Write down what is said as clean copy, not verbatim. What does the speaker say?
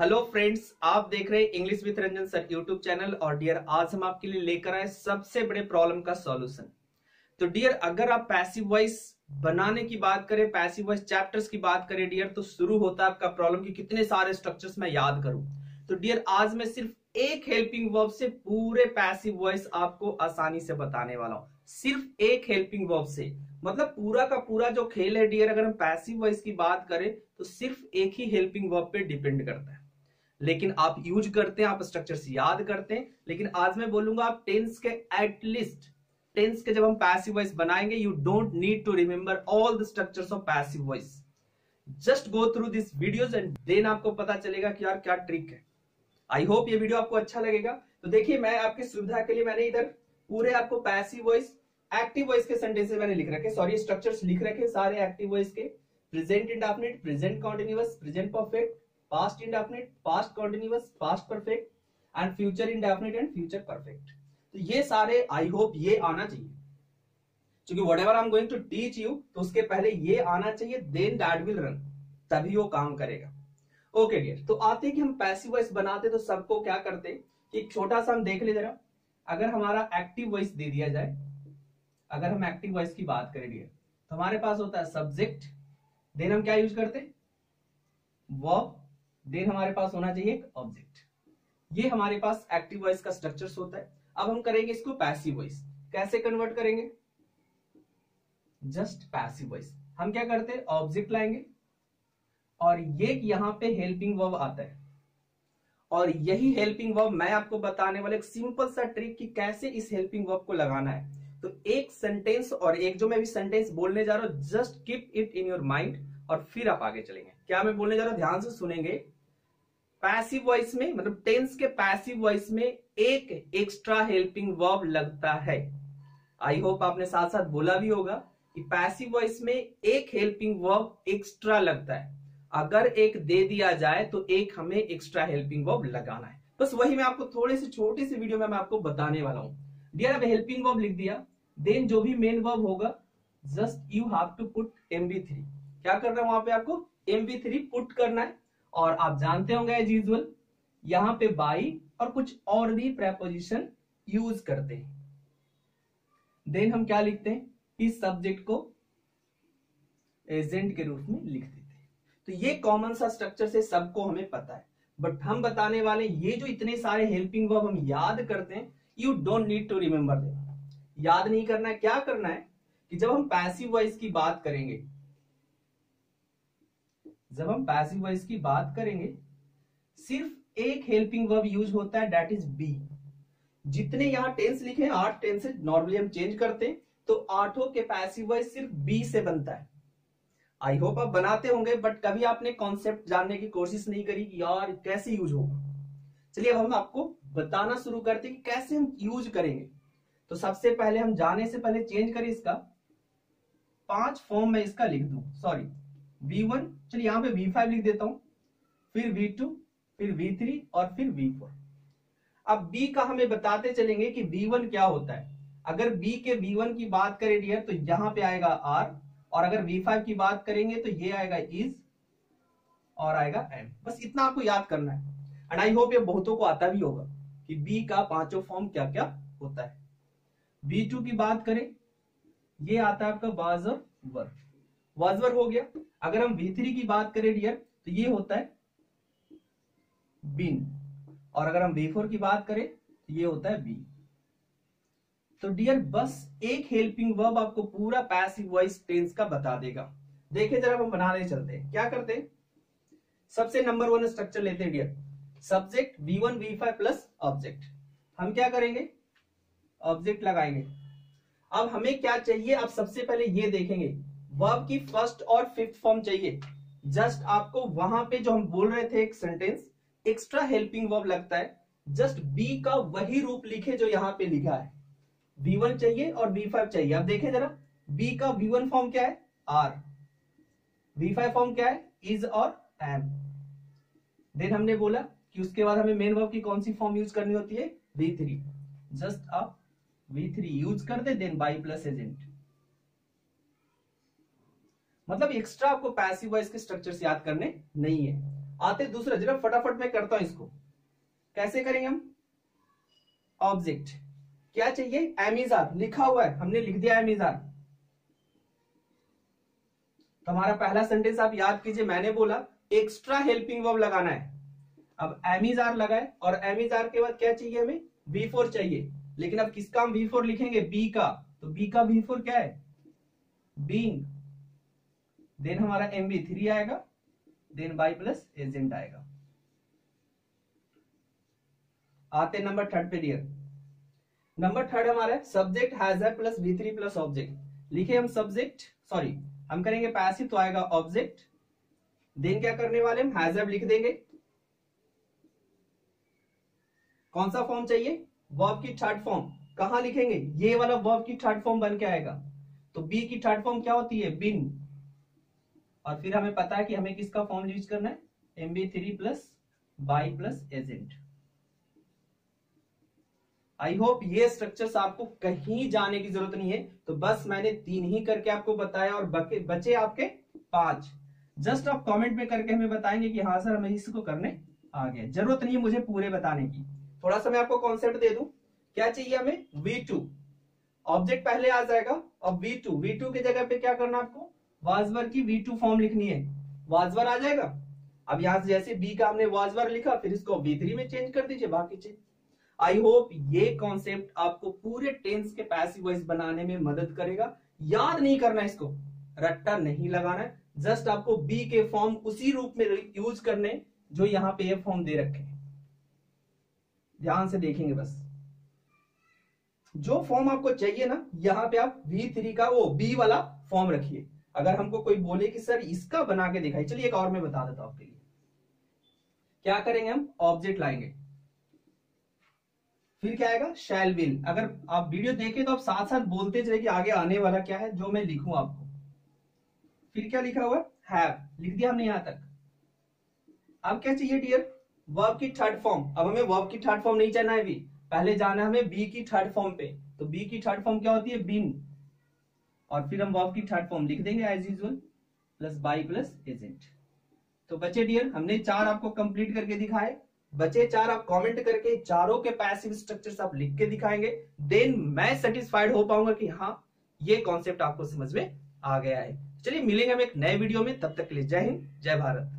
Hello friends, आप देख रहे हैं English with Ranjan sir YouTube channel. और डियर, आज हम आपके लिए लेकर आए सबसे बड़े प्रॉब्लम का सॉल्यूशन। तो डियर, अगर आप पैसिव वॉइस बनाने की बात करें, पैसिव वॉइस चैप्टर्स की बात करें डियर, तो शुरू होता है आपका प्रॉब्लम कि कितने सारे स्ट्रक्चर्स मैं याद करूं। तो डियर, आज मैं सिर्फ एक हेल्पिंग वर्ब से पूरे पैसिव वॉइस आपको आसानी से बताने वाला हूँ। सिर्फ एक हेल्पिंग वर्ब से, मतलब पूरा का पूरा जो खेल है डियर, अगर हम पैसिव वॉइस की बात करें तो सिर्फ एक ही हेल्पिंग वर्ब पे डिपेंड करता है। लेकिन आप यूज करते हैं, आप स्ट्रक्चर्स याद करते हैं, लेकिन आज मैं बोलूंगा आप टेंस के, एटलीस्ट टेंस के जब हम पैसिव वॉइस बनाएंगे, you don't need to remember all the structures of passive voice. Just go through this videos and then आपको पता चलेगा कि यार क्या ट्रिक है। आई होप ये वीडियो आपको अच्छा लगेगा। तो देखिए, मैं आपकी सुविधा के लिए मैंने इधर पूरे आपको पैसिव वॉइस एक्टिव वॉइस के सेंटेंसेस मैंने लिख रखे, सॉरी स्ट्रक्चर्स लिख रखे सारे एक्टिव वॉइस के। Present indefinite, present continuous, present perfect, past indefinite, past continuous, past perfect and future indefinite and future perfect. तो ये सारे आई होप ये आना चाहिए, क्योंकि whatever I am going to teach you तो उसके पहले ये आना चाहिए, देन दैट विल रन, तभी वो काम करेगा। ओके डियर, तो आते हैं कि हम पैसिव वॉइस बनाते तो सबको क्या करते कि छोटा सा हम देख ले जरा, अगर हमारा एक्टिव वॉइस दे दिया जाए, अगर हम एक्टिव वॉइस की बात करें डियर, तो हमारे पास होता है सब्जेक्ट, देन हम क्या यूज करते वर्ब, देन हमारे पास होना चाहिए एक ऑब्जेक्ट। ये हमारे पास एक्टिव वॉइस का स्ट्रक्चर होता है। अब हम करेंगे इसको पैसिव वॉइस। कैसे कन्वर्ट करेंगे? जस्ट पैसिव वॉइस हम क्या करते हैं, ऑब्जेक्ट लाएंगे और ये यहाँ पे हेल्पिंग वर्ब आता है, और यही हेल्पिंग वर्ब मैं आपको बताने वाला एक सिंपल सा ट्रिक कि कैसे इस हेल्पिंग वर्ब को लगाना है। तो एक सेंटेंस और एक जो मैं भी सेंटेंस बोलने जा रहा हूं, just keep it in your mind और फिर आप आगे चलेंगे। क्या मैं बोलने जा रहा हूं, ध्यान से सुनेंगे। पैसिव वॉइस में, मतलब टेंस के पैसिव वॉइस में एक एक्स्ट्रा हेल्पिंग वर्ब लगता है। आई होप आपने साथ साथ बोला भी होगा कि पैसिव वॉइस में एक हेल्पिंग वर्ब एक्स्ट्रा लगता है। अगर एक दे दिया जाए तो एक हमें एक्स्ट्रा हेल्पिंग वर्ब लगाना है, बस वही मैं आपको थोड़े से छोटे से वीडियो में मैं आपको बताने वाला हूँ डियर। अब हेल्पिंग वर्ब लिख दिया, देन जो भी मेन वर्ब होगा just you have to put MV3। क्या करना है वहां पे आपको, MV3 पुट करना है। और आप जानते होंगे एज यूजुअल यहाँ पे बाई और कुछ और भी प्रेपोजिशन यूज करते हैं। देन हम क्या लिखते हैं, इस सब्जेक्ट को एजेंट के रूप में लिख देते हैं। तो ये कॉमन सा स्ट्रक्चर से सबको हमें पता है, बट हम बताने वाले ये जो इतने सारे हेल्पिंग वर्ब हम याद करते हैं, you don't need to remember them. याद नहीं करना है, क्या करना है कि जब हम पैसिव वॉइस की बात करेंगे, जब हम पैसिव वॉइस की बात करेंगे, सिर्फ एक हेल्पिंग वर्ब यूज होता है, दैट इज बी। जितने यहाँ टेंस लिखे हैं 8 टेंस नॉर्मली हम चेंज करते हैं, तो 8 के पैसिव वॉइस सिर्फ बी से बनता है। आई होप आप बनाते होंगे, बट कभी आपने कॉन्सेप्ट जानने की कोशिश नहीं करी कि यार कैसे यूज होगा। चलिए अब हम आपको बताना शुरू करते हैं कि कैसे हम यूज करेंगे। तो सबसे पहले हम जाने से पहले चेंज करें इसका, 5 फॉर्म में इसका लिख दूं, सॉरी V1, चलिए यहाँ पे V5 लिख देता हूँ, फिर V2, फिर V3 और फिर V4। अब B का हमें बताते चलेंगे कि V1 क्या होता है। अगर B के V1 की बात करें डियर तो यहाँ पे आएगा R, और अगर V5 की बात करेंगे तो ये आएगा is और आएगा am। बस इतना आपको याद करना है, एंड आई होप ये बहुतों को आता भी होगा कि B का 5 फॉर्म क्या क्या होता है। B2 की बात करें, ये आता है आपका was और were, was were हो गया। अगर हम V3 की बात करें डियर तो ये होता है been, और अगर हम V4 की बात करें तो ये होता है be। तो डियर बस एक हेल्पिंग वर्ब आपको पूरा पैसिव वॉइस टेंस का बता देगा। देखिए जरा हम बनाने चलते हैं, क्या करते हैं, सबसे नंबर 1 स्ट्रक्चर लेते हैं dear, subject V1 V5 plus object. हम क्या करेंगे, ऑब्जेक्ट लगाएंगे। अब हमें क्या चाहिए, आप सबसे पहले ये देखेंगे वर्ब की फर्स्ट और 5th फॉर्म चाहिए। जस्ट आपको वहां पे जो हम बोल रहे थे एक सेंटेंस एक्स्ट्रा हेल्पिंग वर्ब लगता है, जस्ट बी का वही रूप लिखे जो यहाँ पे लिखा है। V1 चाहिए और V5 चाहिए। अब देखें जरा, बी का V1 फॉर्म क्या है, आर, V5 फॉर्म क्या है, इज और एम। देन हमने बोला कि उसके बाद हमें मेन वर्ब की कौन सी फॉर्म यूज करनी होती है, V3। जस्ट आप V3 यूज कर दे, देन बाई प्लस एजेंट। मतलब एक्स्ट्रा आपको पैसिव वॉइस के स्ट्रक्चर याद करने नहीं है। आते दूसरा जरा फटाफट मैं करता हूं इसको। कैसे करेंगे हम? ऑब्जेक्ट क्या चाहिए? एमीजार लिखा हुआ है, हमने लिख दिया एमीजार। हमारा पहला सेंटेंस आप याद कीजिए, मैंने बोला एक्स्ट्रा हेल्पिंग वर्ब लगाना है। अब एमीजार लगाए और एमीजार के बाद क्या चाहिए हमें? बी फोर चाहिए। लेकिन अब किसका हम बी फोर लिखेंगे? बी का। तो बी का बी फोर क्या है? बीइंग। देन हमारा एमबी थ्री आएगा, देन बाई प्लस एजेंट आएगा। आते नंबर थर्ड पे डियर। नंबर थर्ड हमारा है सब्जेक्ट हैज है plus V three plus object. लिखे हम सब्जेक्ट, सॉरी हम करेंगे पैसिव तो आएगा ऑब्जेक्ट, देन क्या करने वाले हम हैज लिख देंगे। कौन सा फॉर्म चाहिए? वर्ब की थर्ड फॉर्म। कहां लिखेंगे? ये वाला वर्ब की थर्ड फॉर्म बन के आएगा। तो बी की थर्ड फॉर्म क्या होती है? बिन। और फिर हमें पता है कि हमें किसका फॉर्म यूज करना है? MV three plus by plus agent. I hope ये स्ट्रक्चर्स आपको कहीं जाने की जरूरत नहीं है। तो बस मैंने 3 ही करके आपको बताया और बचे आपके 5। जस्ट आप कमेंट में करके हमें बताएंगे कि हाँ सर हमें इसको करने आ गया। जरूरत नहीं है मुझे पूरे बताने की। थोड़ा सा मैं आपको कॉन्सेप्ट दे दूं। क्या चाहिए हमें? V2। ऑब्जेक्ट पहले आ जाएगा। अब V2 की जगह पे क्या करना आपको? वाजवर की V2 फॉर्म लिखनी है। वाजवर आ जाएगा। अब यहां से जैसे B का हमने वाजवर लिखा, फिर इसको V3 में चेंज कर दीजिए बाकी चीज। आई होप ये कॉन्सेप्ट आपको पूरे टेंस के पैसिव वॉइस बनाने में मदद करेगा। याद नहीं करना, इसको रट्टा नहीं लगाना है। जस्ट आपको बी के फॉर्म उसी रूप में यूज करने जो यहाँ पे ये फॉर्म दे रखे हैं। ध्यान से देखेंगे बस, जो फॉर्म आपको चाहिए ना यहाँ पे आप V3 का वो B वाला फॉर्म रखिए। अगर हमको कोई बोले कि सर इसका बना के दिखाई, चलिए एक और मैं बता देता हूं आपके लिए। क्या करेंगे हम? ऑब्जेक्ट लाएंगे, फिर क्या आएगा? Shall will. अगर आप वीडियो देखें तो आप साथ साथ बोलते चले कि आगे आने वाला क्या है जो मैं लिखूं आपको। फिर क्या लिखा हुआ? हैव लिख दिया हमने यहां तक। अब क्या चाहिए डियर? वर्ब की थर्ड फॉर्म। अब हमें वर्ब की थर्ड फॉर्म नहीं जाना है, अभी पहले जाना है हमें बी की थर्ड फॉर्म पे। तो बी की थर्ड फॉर्म क्या होती है? बीन। और फिर हम वर्ब की थर्ड फॉर्म लिख देंगे as usual plus by plus agent. तो बच्चे डियर हमने 4 आपको कंप्लीट करके दिखाए। बचे 4 आप कमेंट करके चारों के पैसिव स्ट्रक्चर्स आप लिख के दिखाएंगे, देन मैं सेटिस्फाइड हो पाऊंगा कि हाँ ये कॉन्सेप्ट आपको समझ में आ गया है। चलिए मिलेंगे हम एक नए वीडियो में, तब तक के लिए जय हिंद जय भारत।